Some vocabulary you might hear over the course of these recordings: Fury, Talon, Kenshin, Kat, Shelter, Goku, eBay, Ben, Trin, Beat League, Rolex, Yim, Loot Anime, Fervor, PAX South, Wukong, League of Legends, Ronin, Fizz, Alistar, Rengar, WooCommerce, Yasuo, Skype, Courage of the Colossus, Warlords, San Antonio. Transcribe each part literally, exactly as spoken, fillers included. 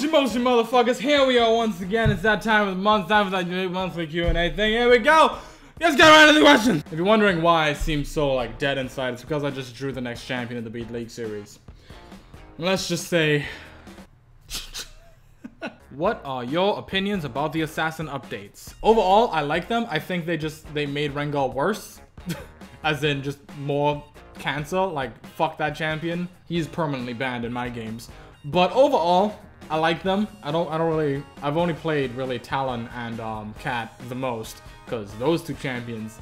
Motion, motion, motherfuckers. Here we are once again. It's that time of the month, time for that new monthly Q and A thing. Here we go. Let's get right into the question. If you're wondering why I seem so, like, dead inside, it's because I just drew the next champion of the Beat League series. Let's just say... What are your opinions about the assassin updates? Overall, I like them. I think they just, they made Rengar worse. As in, just more cancer. Like, fuck that champion. He's permanently banned in my games. But overall, I like them. I don't, I don't really, I've only played really Talon and um, Kat the most, because those two champions,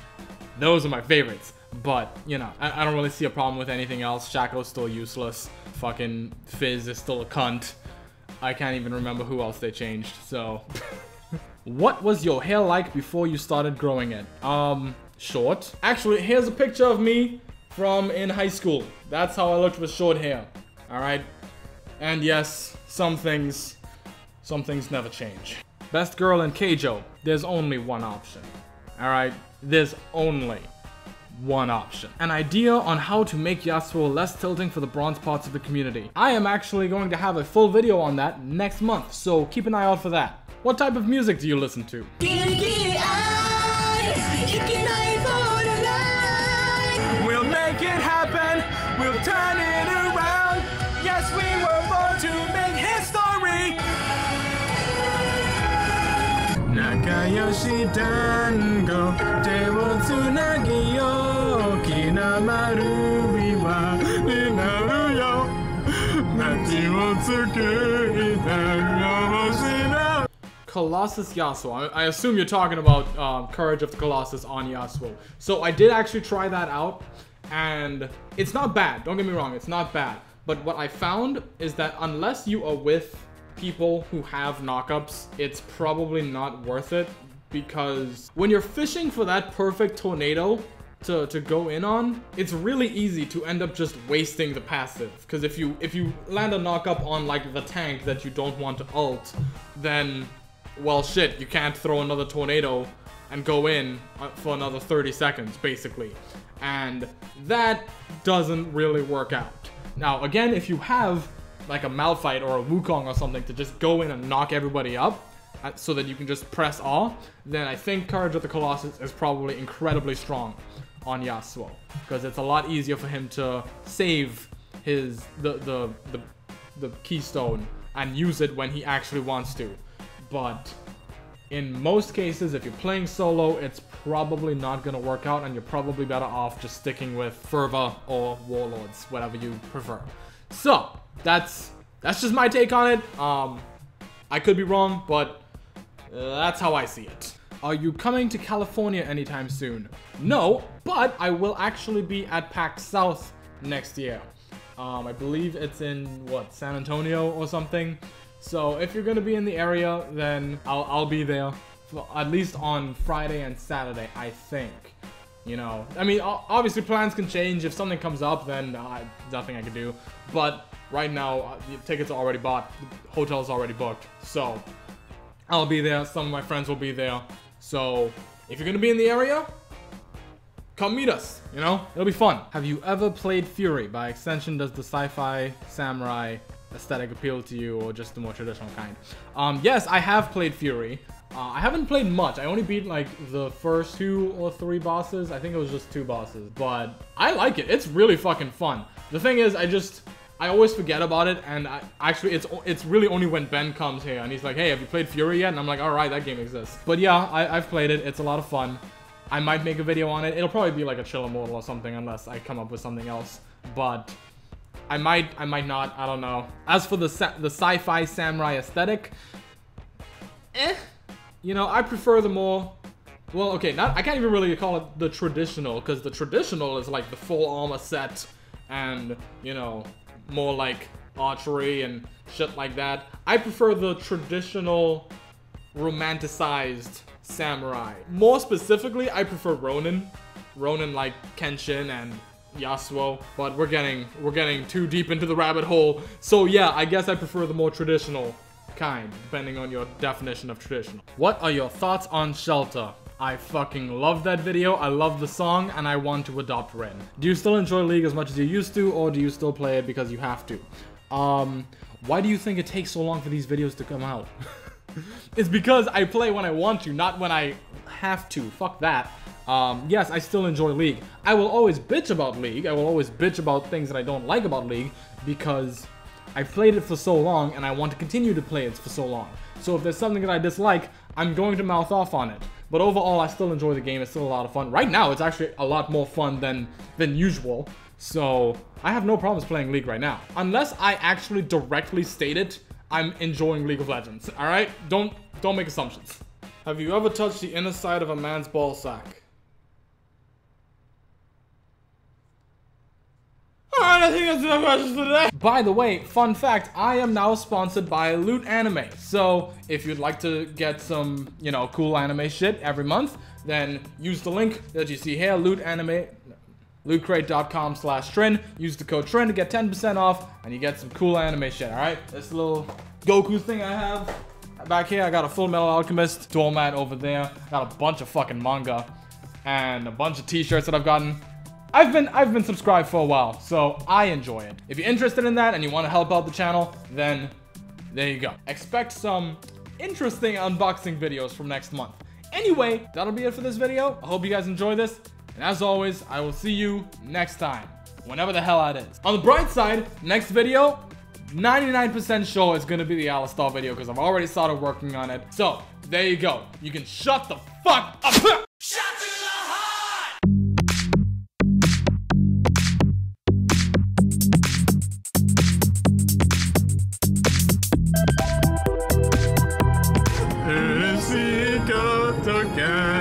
those are my favorites. But, you know, I, I don't really see a problem with anything else. Shaco's still useless. Fucking Fizz is still a cunt. I can't even remember who else they changed, so. What was your hair like before you started growing it? Um, short. Actually, here's a picture of me from in high school. That's how I looked with short hair, all right? And yes, some things, some things never change. Best girl in Keijo. There's only one option. All right, there's only one option. An idea on how to make Yasuo less tilting for the bronze parts of the community. I am actually going to have a full video on that next month, so keep an eye out for that. What type of music do you listen to? We'll make it happen. We'll turn it around. Yes, we were born to make history. Nakayoshi dango, dewo tsunagi yo, kinamaru wa ninaru yo, nachi wo tsukeita yo. Colossus Yasuo. I assume you're talking about uh, Courage of the Colossus on Yasuo. So I did actually try that out, and it's not bad. Don't get me wrong, it's not bad. But what I found is that unless you are with people who have knockups, it's probably not worth it, because when you're fishing for that perfect tornado to, to go in on, it's really easy to end up just wasting the passive. Because if you if you land a knockup on like the tank that you don't want to ult, then, well shit, you can't throw another tornado and go in for another thirty seconds, basically. And that doesn't really work out. Now, again, if you have like a Malphite or a Wukong or something to just go in and knock everybody up so that you can just press R, then I think Courage of the Colossus is probably incredibly strong on Yasuo, because it's a lot easier for him to save his the, the, the, the keystone and use it when he actually wants to. But in most cases, if you're playing solo, it's probably not going to work out, and you're probably better off just sticking with Fervor or Warlords, whatever you prefer. So, that's that's just my take on it. Um, I could be wrong, but that's how I see it. Are you coming to California anytime soon? No, but I will actually be at PAX South next year. Um, I believe it's in, what, San Antonio or something? So if you're gonna be in the area, then I'll, I'll be there for at least on Friday and Saturday, I think. You know, I mean, obviously plans can change. If something comes up, then uh, nothing I can do. But right now, uh, tickets are already bought, the hotel's already booked. So I'll be there, some of my friends will be there. So if you're gonna be in the area, come meet us, you know, it'll be fun. Have you ever played Fury? By extension, does the sci-fi samurai aesthetic appeal to you, or just the more traditional kind? Um, yes, I have played Fury. Uh, I haven't played much. I only beat like the first two or three bosses. I think it was just two bosses, but I like it. It's really fucking fun. The thing is, I just, I always forget about it, and I, actually it's it's really only when Ben comes here and he's like, hey, have you played Fury yet? And I'm like, all right, that game exists. But yeah, I, I've played it. It's a lot of fun. I might make a video on it. It'll probably be like a chill immortal or something, unless I come up with something else. But I might, I might not, I don't know. As for the, the sci-fi samurai aesthetic, eh. You know, I prefer the more, well, okay, not, I can't even really call it the traditional, because the traditional is like the full armor set and, you know, more like archery and shit like that. I prefer the traditional romanticized samurai. More specifically, I prefer Ronin. Ronin like Kenshin and Yasuo, but we're getting, we're getting too deep into the rabbit hole. So yeah, I guess I prefer the more traditional kind, depending on your definition of traditional. What are your thoughts on Shelter? I fucking love that video, I love the song, and I want to adopt Rin. Do you still enjoy League as much as you used to, or do you still play it because you have to? Um, Why do you think it takes so long for these videos to come out? It's because I play when I want to, not when I have to. Fuck that. Um, yes, I still enjoy League. I will always bitch about League. I will always bitch about things that I don't like about League because I played it for so long and I want to continue to play it for so long. So if there's something that I dislike, I'm going to mouth off on it. But overall, I still enjoy the game. It's still a lot of fun. Right now, it's actually a lot more fun than, than usual. So I have no problems playing League right now. Unless I actually directly state it, I'm enjoying League of Legends, all right? Don't don't make assumptions. Have you ever touched the inner side of a man's ball sack? All right, I think that's enough questions for today. By the way, fun fact, I am now sponsored by Loot Anime. So if you'd like to get some, you know, cool anime shit every month, then use the link that you see here, Loot Anime. loot crate dot com slash Trin. Use the code Trin to get ten percent off, and you get some cool anime shit, all right? This little Goku thing I have back here. I got a Full Metal Alchemist doormat over there. Got a bunch of fucking manga and a bunch of t-shirts that I've gotten. I've been I've been subscribed for a while, so I enjoy it. If you're interested in that and you want to help out the channel, then there you go. Expect some interesting unboxing videos from next month. Anyway, that'll be it for this video. I hope you guys enjoy this. And as always, I will see you next time, whenever the hell that is. On the bright side, next video, ninety-nine percent sure it's gonna be the Alistar video because I've already started working on it. So, there you go. You can shut the fuck up. Shut to the heart!